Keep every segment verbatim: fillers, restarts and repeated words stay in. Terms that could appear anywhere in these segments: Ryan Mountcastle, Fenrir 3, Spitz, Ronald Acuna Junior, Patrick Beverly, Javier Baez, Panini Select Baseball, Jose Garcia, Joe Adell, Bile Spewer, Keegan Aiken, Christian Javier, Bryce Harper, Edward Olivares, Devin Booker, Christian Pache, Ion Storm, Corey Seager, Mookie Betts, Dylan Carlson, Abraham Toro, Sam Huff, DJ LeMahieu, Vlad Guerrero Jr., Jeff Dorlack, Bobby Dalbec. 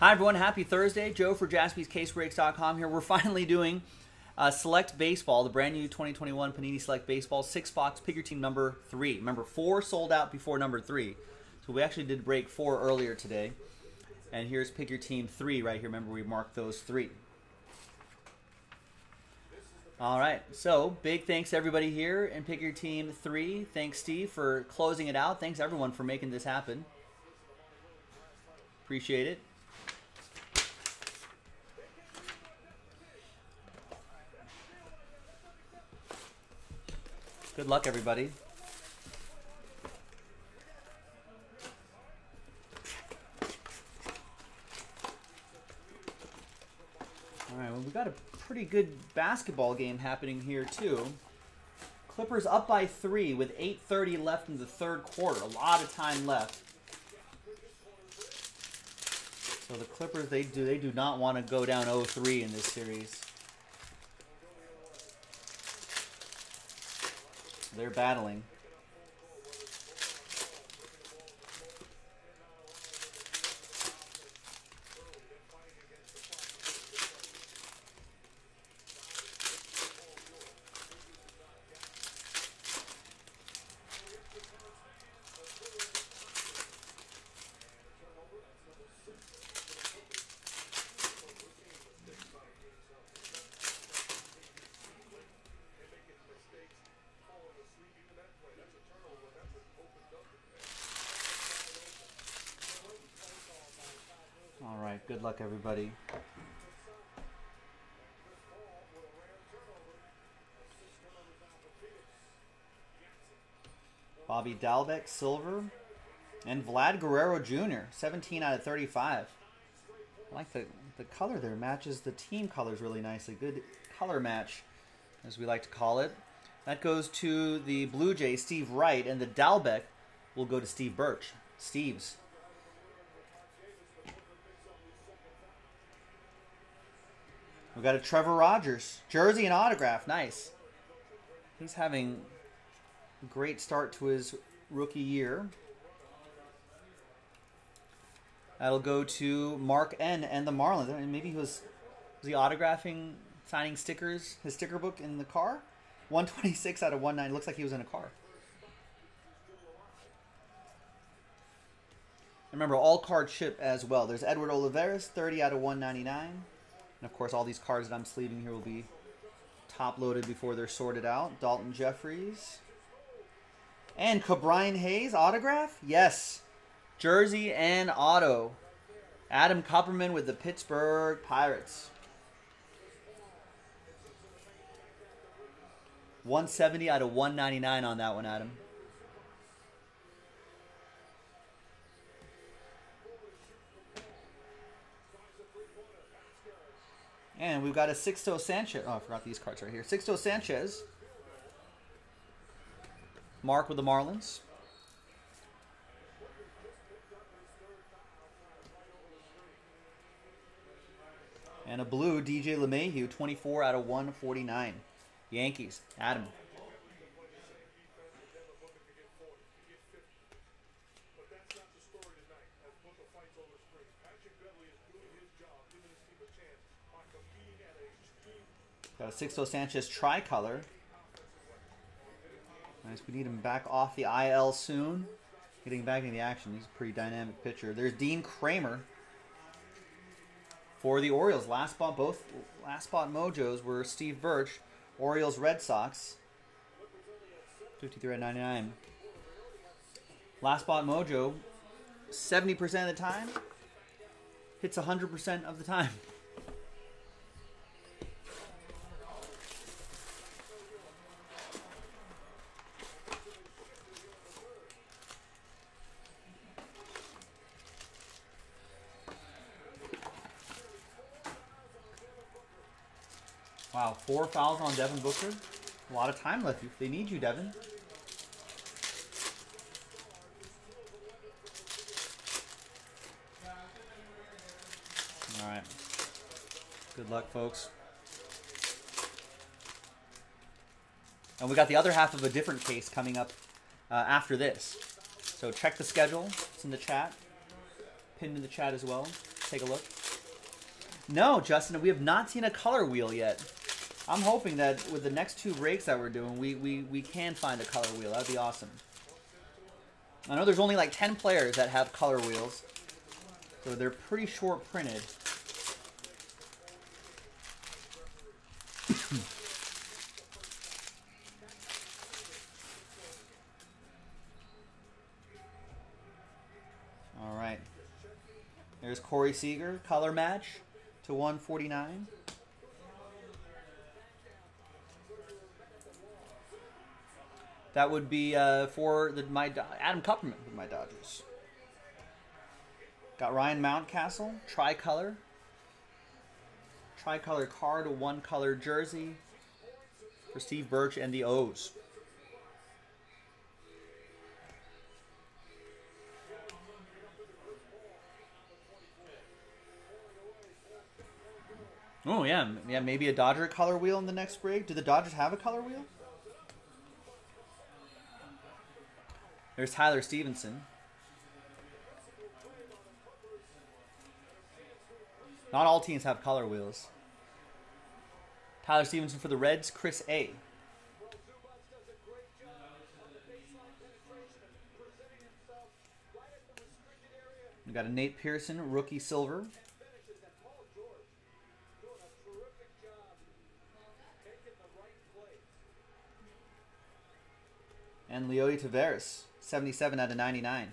Hi everyone, happy Thursday. Joe for Jaspys Case Breaks dot com here. We're finally doing uh, Select Baseball, the brand new twenty twenty-one Panini Select Baseball, six box, pick your team number three. Remember, four sold out before number three. So we actually did break four earlier today. And here's pick your team three right here. Remember, we marked those three. All right, so big thanks to everybody here and pick your team three. Thanks, Steve, for closing it out. Thanks, everyone, for making this happen. Appreciate it. Good luck, everybody. All right, well, we got a pretty good basketball game happening here, too. Clippers up by three with eight thirty left in the third quarter. A lot of time left. So the Clippers, they do, they do not want to go down oh three in this series. They're battling. Good luck, everybody. Bobby Dalbec, silver. And Vlad Guerrero Junior, seventeen out of thirty-five. I like the, the color there. Matches the team colors really nicely. Good color match, as we like to call it. That goes to the Blue Jays, Steve Wright. And the Dalbec will go to Steve Birch. Steve's. We got a Trevor Rogers jersey and autograph. Nice. He's having a great start to his rookie year. That'll go to Mark N. and the Marlins. I mean, maybe he was was he autographing, signing stickers, his sticker book in the car. one twenty-six out of one ninety. Looks like he was in a car. Remember, all card ship as well. There's Edward Olivares, thirty out of one ninety-nine. And, of course, all these cards that I'm sleeving here will be top-loaded before they're sorted out. Dalton Jeffries. And Ka'Brian Hayes, autograph? Yes. Jersey and auto. Adam Copperman with the Pittsburgh Pirates. one seventy out of one ninety-nine on that one, Adam. And we've got a Sixto Sanchez. Oh, I forgot these cards right here. Sixto Sanchez. Mark with the Marlins. And a blue D J LeMahieu, twenty-four out of one forty-nine. Yankees. Adam. Got a Sixto Sanchez tricolor. Nice. We need him back off the I L soon. Getting back into the action. He's a pretty dynamic pitcher. There's Dean Kramer for the Orioles. Last spot, both last spot mojos were Steve Birch, Orioles, Red Sox. fifty-three out of ninety-nine. Last spot mojo, seventy percent of the time, hits one hundred percent of the time. Wow, four fouls on Devin Booker. A lot of time left. They need you, Devin. All right. Good luck, folks. And we got the other half of a different case coming up uh, after this. So check the schedule. It's in the chat. Pinned in the chat as well. Take a look. No, Justin, we have not seen a color wheel yet. I'm hoping that with the next two breaks that we're doing, we, we, we can find a color wheel. That'd be awesome. I know there's only like ten players that have color wheels, so they're pretty short printed. All right. There's Corey Seager, color match to one forty-nine. That would be uh, for the, my Adam Copperman with my Dodgers. Got Ryan Mountcastle, tricolor. Tricolor card, a one-color jersey for Steve Birch and the O's. Oh, yeah. Yeah, maybe a Dodger color wheel in the next break. Do the Dodgers have a color wheel? There's Tyler Stevenson. Not all teams have color wheels. Tyler Stevenson for the Reds, Chris A. We got a Nate Pearson, rookie silver. And Leody Tavares, seventy-seven out of ninety-nine.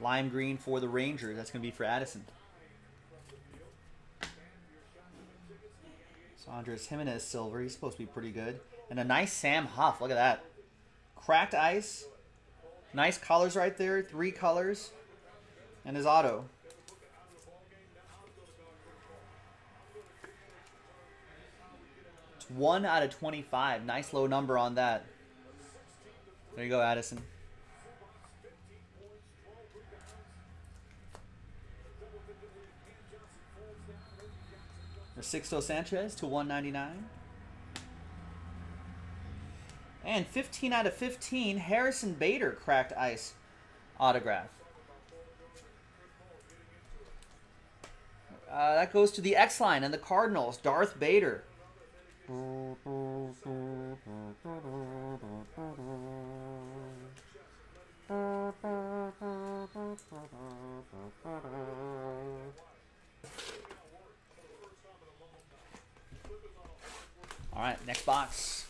Lime green for the Rangers. That's going to be for Addison. So Andres Jimenez, silver. He's supposed to be pretty good. And a nice Sam Huff. Look at that. Cracked ice. Nice colors right there. Three colors. And his auto. It's one out of twenty-five. Nice low number on that. There you go, Addison. There's Sixto Sanchez to one ninety-nine. And fifteen out of fifteen, Harrison Bader, cracked ice autograph. Uh, that goes to the X-Line and the Cardinals, Darth Bader. All right, next box.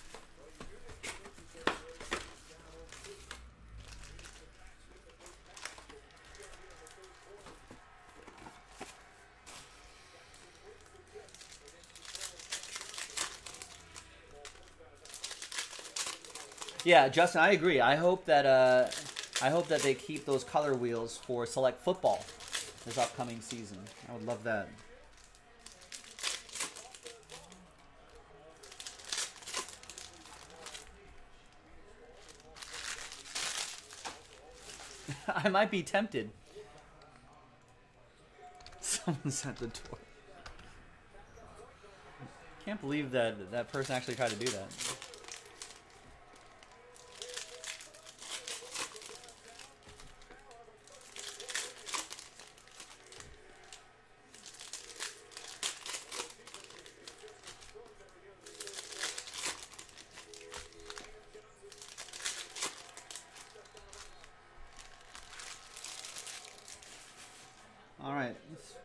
Yeah, Justin, I agree. I hope that uh, I hope that they keep those color wheels for Select football this upcoming season. I would love that. I might be tempted. Someone's at the door. Can't believe that that person actually tried to do that.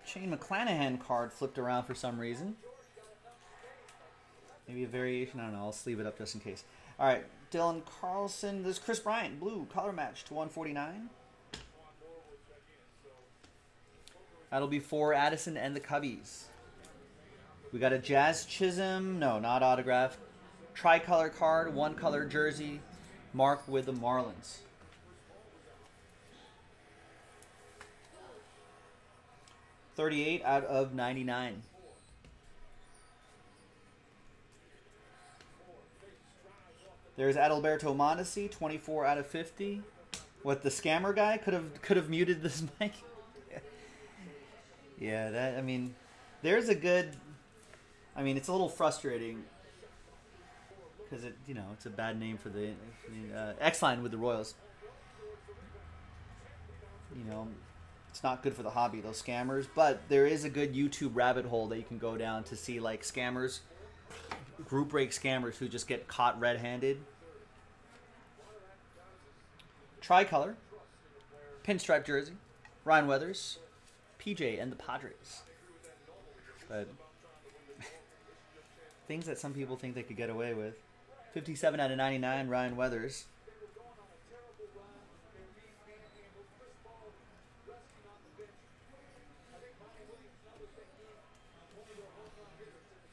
Shane McClanahan card flipped around for some reason. Maybe a variation. I don't know. I'll sleeve it up just in case. All right. Dylan Carlson. There's Chris Bryant. Blue. Color match to one forty-nine. That'll be for Addison and the Cubbies. We got a Jazz Chisholm. No, not autographed. Tricolor card. One color jersey. Mark with the Marlins. thirty-eight out of ninety-nine. There's Adalberto Mondesi, twenty-four out of fifty. What, the scammer guy could have could have muted this mic? Yeah, that I mean, there's a good. I mean, it's a little frustrating because it you know it's a bad name for the, for the uh, X-Line with the Royals. You know. it's not good for the hobby, those scammers. But there is a good YouTube rabbit hole that you can go down to see, like, scammers, group break scammers who just get caught red-handed. Tricolor, pinstripe jersey, Ryan Weathers, P J and the Padres. But things that some people think they could get away with. fifty-seven out of ninety-nine, Ryan Weathers.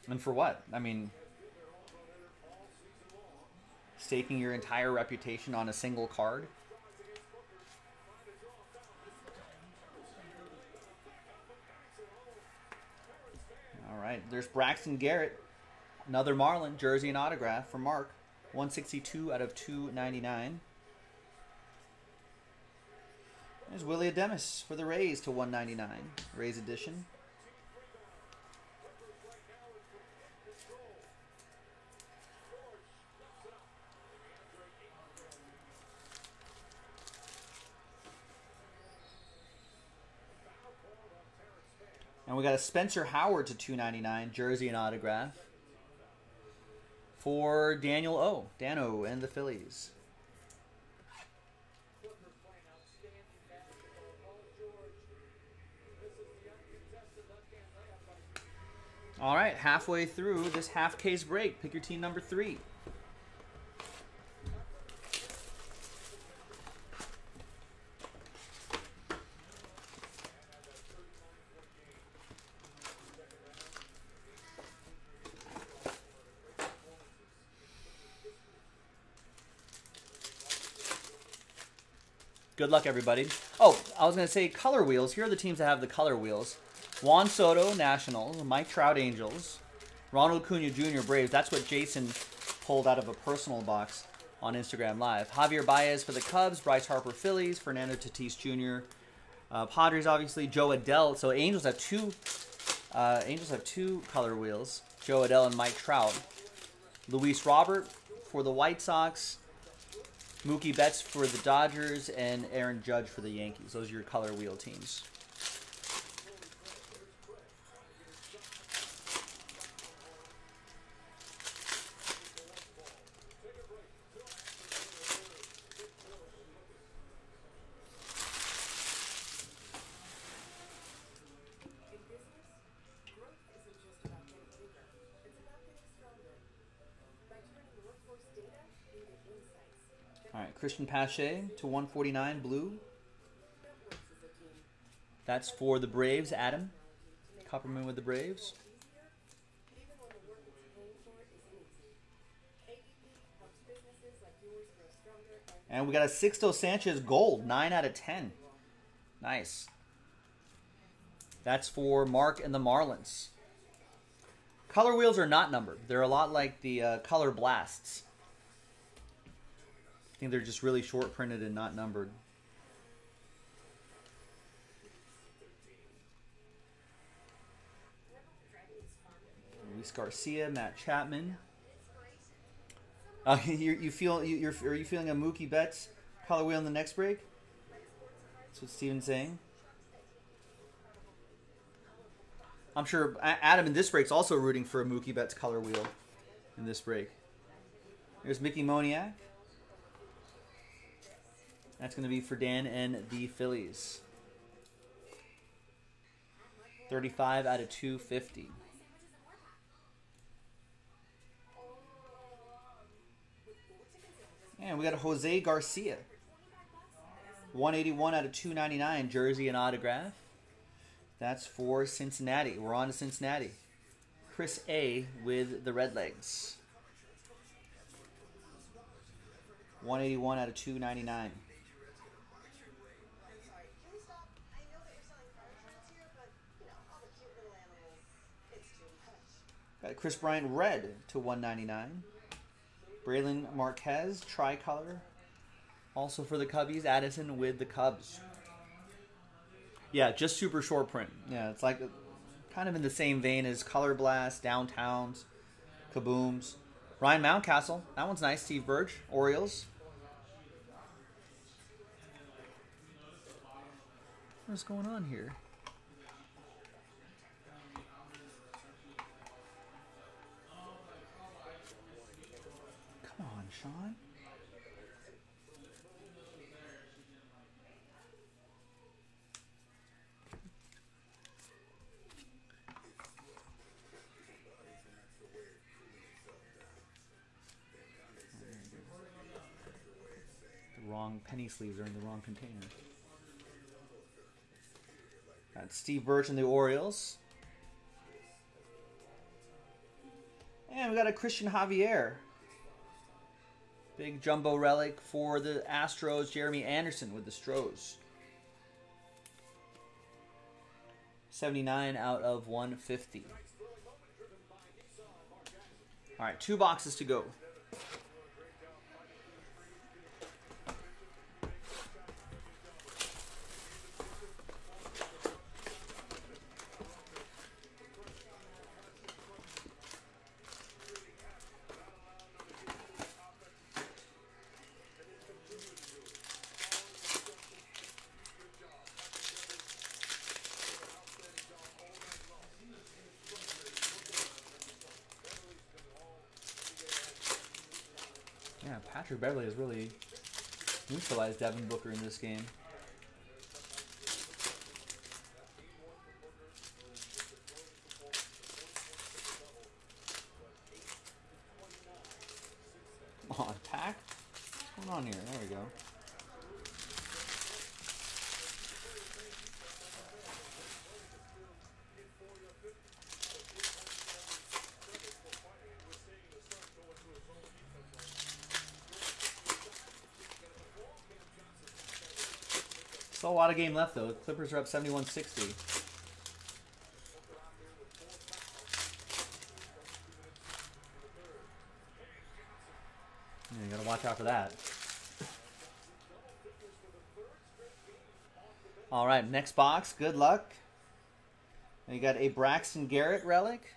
And for what? I mean, staking your entire reputation on a single card? All right, there's Braxton Garrett. Another Marlin, jersey and autograph for Mark. one sixty-two out of two ninety-nine. There's Willie Ademas for the Rays to one ninety-nine. Rays edition. And we got a Spencer Howard to two ninety-nine, jersey and autograph for Daniel O. Dano and the Phillies. All right, halfway through this half case break. Pick your team number three. Good luck, everybody. Oh, I was going to say color wheels. Here are the teams that have the color wheels. Juan Soto, Nationals. Mike Trout, Angels. Ronald Acuna Junior, Braves. That's what Jason pulled out of a personal box on Instagram Live. Javier Baez for the Cubs. Bryce Harper, Phillies. Fernando Tatis Junior, uh, Padres, obviously. Joe Adell. So Angels have two. Uh, Angels have two color wheels. Joe Adell and Mike Trout. Luis Robert for the White Sox. Mookie Betts for the Dodgers, and Aaron Judge for the Yankees. Those are your color wheel teams. All right, Christian Pache to one forty-nine, blue. That's for the Braves, Adam Copperman with the Braves. And we got a Sixto Sanchez gold, nine out of ten. Nice. That's for Mark and the Marlins. Color wheels are not numbered. They're a lot like the uh, color blasts. I think they're just really short printed and not numbered. Luis Garcia, Matt Chapman. Uh, you, you feel you, you're are you feeling a Mookie Betts color wheel in the next break? That's what Steven's saying. I'm sure Adam in this break's also rooting for a Mookie Betts color wheel in this break. There's Mickey Moniak. That's going to be for Dan and the Phillies. thirty-five out of two fifty. And we got a Jose Garcia. one eighty-one out of two ninety-nine, jersey and autograph. That's for Cincinnati. We're on to Cincinnati. Chris A. with the Redlegs. one eighty-one out of two ninety-nine. Chris Bryant, red to one ninety-nine. Braylon Marquez, tricolor. Also for the Cubbies, Addison with the Cubs. Yeah, just super short print. Yeah, it's like kind of in the same vein as Color Blast, Downtowns, Kabooms. Ryan Mountcastle, that one's nice. Steve Birch, Orioles. What is going on here? Come on, Sean. Penny sleeves are in the wrong container. That's Steve Birch and the Orioles. And we got a Christian Javier. Big jumbo relic for the Astros. Jeremy Anderson with the Stros. seventy-nine out of one fifty. All right, two boxes to go. Yeah, Patrick Beverly has really neutralized Devin Booker in this game. Come on, Pack. What's going on here? There we go. A lot of game left though. The Clippers are up seventy-one sixty. You gotta watch out for that. All right, next box. Good luck. And you got a Braxton Garrett relic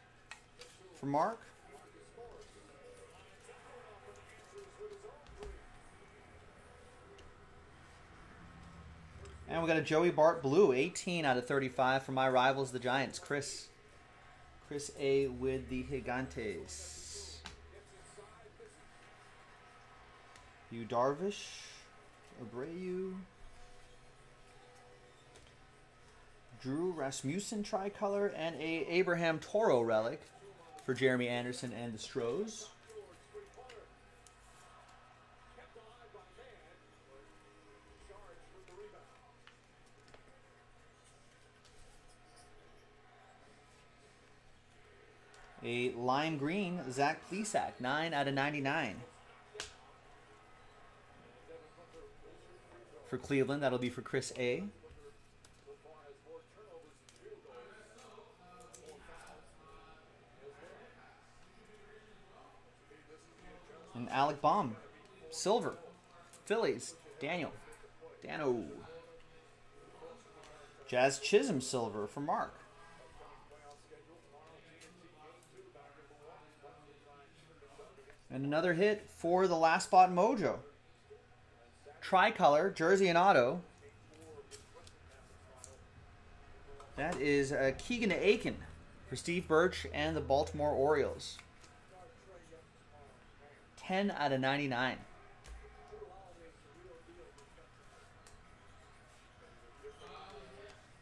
for Mark. And we got a Joey Bart blue, eighteen out of thirty-five for my rivals, the Giants. Chris, Chris A with the Gigantes. Yu Darvish, Abreu, Drew Rasmussen tricolor, and a Abraham Toro relic for Jeremy Anderson and the Stros. A lime green, Zach Plesac, nine out of ninety-nine. For Cleveland, that'll be for Chris A. And Alec Baum, silver. Phillies, Daniel, Dano. Jazz Chisholm, silver for Mark. And another hit for the last spot mojo. Tricolor, jersey and auto. That is uh, Keegan Aiken for Steve Birch and the Baltimore Orioles. ten out of ninety-nine.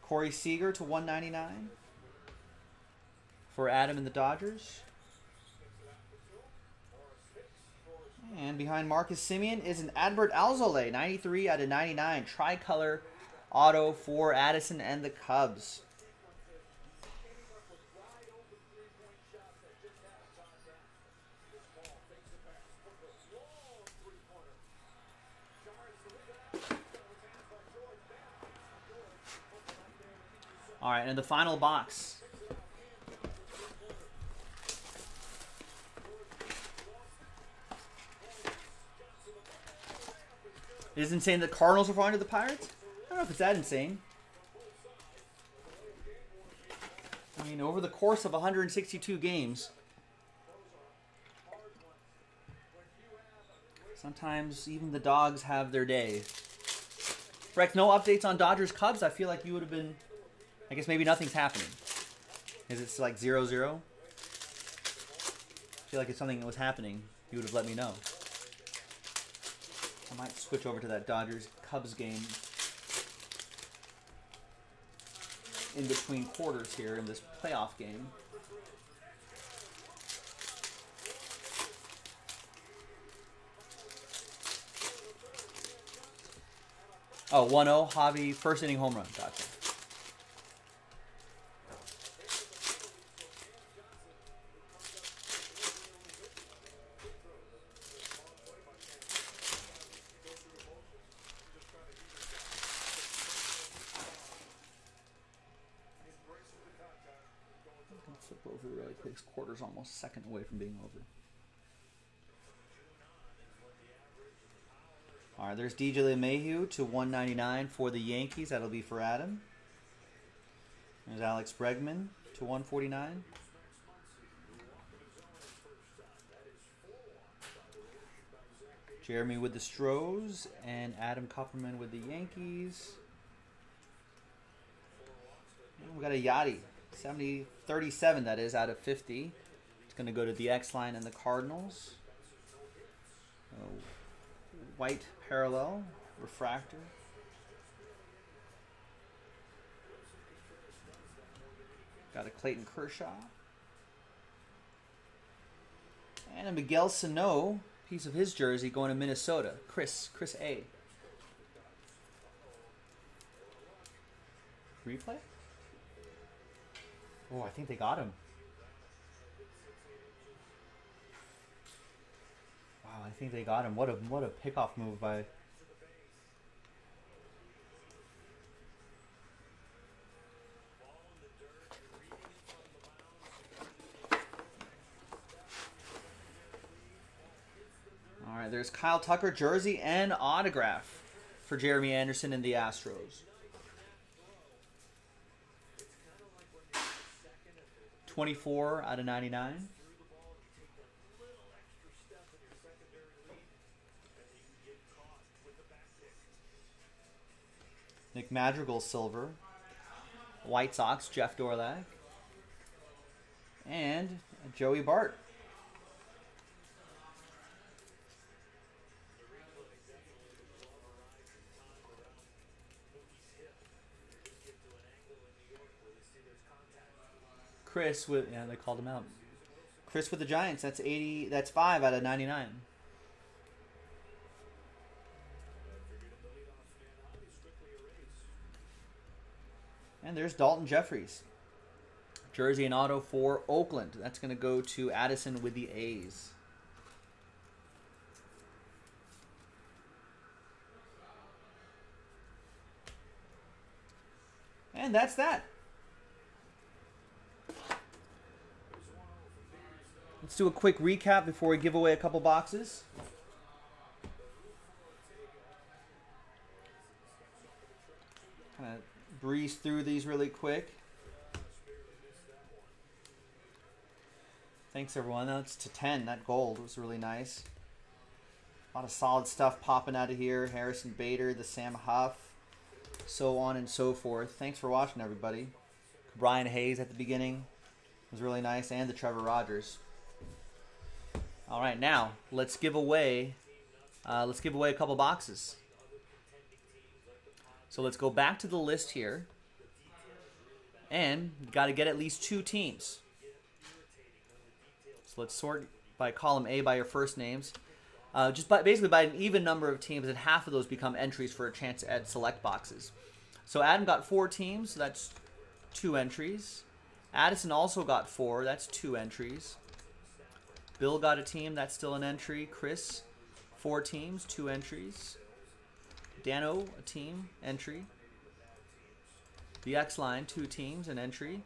Corey Seager to one ninety-nine for Adam and the Dodgers. And behind Marcus Semien is an Adbert Alzolay, ninety-three out of ninety-nine. Tricolor auto for Addison and the Cubs. All right, and the final box. It is insane that Cardinals are falling to the Pirates. I don't know if it's that insane. I mean, over the course of one hundred sixty-two games, sometimes even the dogs have their day. Rex, no updates on Dodgers Cubs. I feel like you would have been, I guess maybe nothing's happening. Is it like zero zero? I feel like if something was happening, you would have let me know. I might switch over to that Dodgers Cubs game in between quarters here in this playoff game. Oh, one oh, Javi, first inning home run. Gotcha. Flip over really quick. This quarter's almost a second away from being over. All right, there's D J LeMahieu to one ninety-nine for the Yankees. That'll be for Adam. There's Alex Bregman to one forty-nine. Jeremy with the Stros and Adam Copperman with the Yankees. And we got a Yachty, seventy, thirty-seven that is, out of fifty. It's going to go to the X-Line and the Cardinals. Oh. White parallel, refractor. Got a Clayton Kershaw. And a Miguel Sano, piece of his jersey going to Minnesota. Chris, Chris A. Replay? Oh, I think they got him. Wow, I think they got him. What a what a pickoff move by All right, there's Kyle Tucker jersey and autograph for Jeremy Anderson and the Astros. twenty-four out of ninety-nine. Nick Madrigal, silver. White Sox, Jeff Dorlack. And Joey Bart. Chris with, yeah, they called him out. Chris with the Giants, that's eighty, that's five out of ninety-nine. And there's Dalton Jeffries. Jersey and auto for Oakland. That's going to go to Addison with the A's. And that's that. Let's do a quick recap before we give away a couple boxes. Kind of breeze through these really quick. Thanks everyone. That's to ten. That gold was really nice. A lot of solid stuff popping out of here. Harrison Bader, the Sam Huff, so on and so forth. Thanks for watching everybody. Ka'Brian Hayes at the beginning was really nice, and the Trevor Rogers. All right, now let's give away. Uh, let's give away a couple boxes. So let's go back to the list here, and you've got to get at least two teams. So let's sort by column A by your first names, uh, just by, basically by an even number of teams, and half of those become entries for a chance at select boxes. So Adam got four teams, so that's two entries. Addison also got four, that's two entries. Bill got a team, that's still an entry. Chris, four teams, two entries. Dano, a team, entry. The X-Line, two teams, an entry.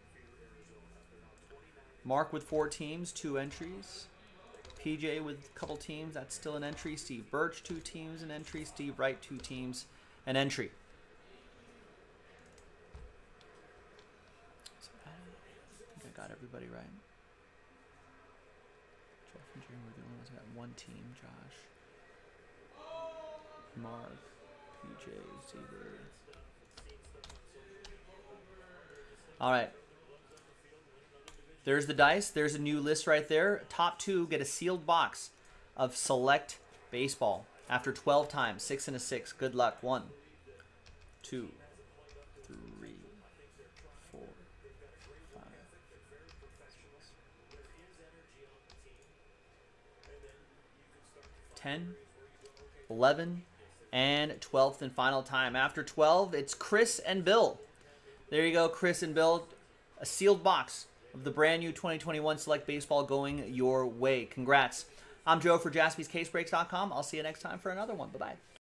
Mark with four teams, two entries. P J with a couple teams, that's still an entry. Steve Birch, two teams, an entry. Steve Wright, two teams, an entry. So I think I got everybody right. Jeff and Jeremy were the only ones who got one team. Josh, Mark, D J Seager. All right. There's the dice. There's a new list right there. Top two get a sealed box of Select Baseball. After twelve times, six and a six. Good luck. One, two, three, four, five. Ten, eleven, and twelfth and final time. After twelve, it's Chris and Bill. There you go, Chris and Bill. A sealed box of the brand new twenty twenty-one Select Baseball going your way. Congrats. I'm Joe for Jaspys Case Breaks dot com. I'll see you next time for another one. Bye-bye.